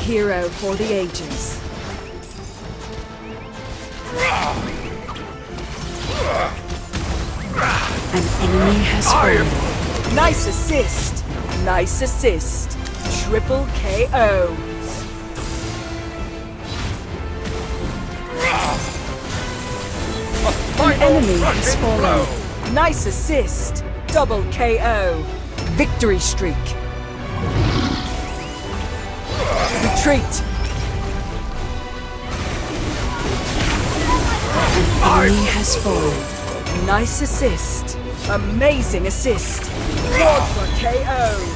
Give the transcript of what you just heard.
hero for the ages. An enemy has fallen. Nice assist. Nice assist. Triple KO. An enemy has fallen. Nice assist. Double KO. Victory streak. Retreat. An enemy has fallen. Nice assist. Amazing assist. Quadra KO.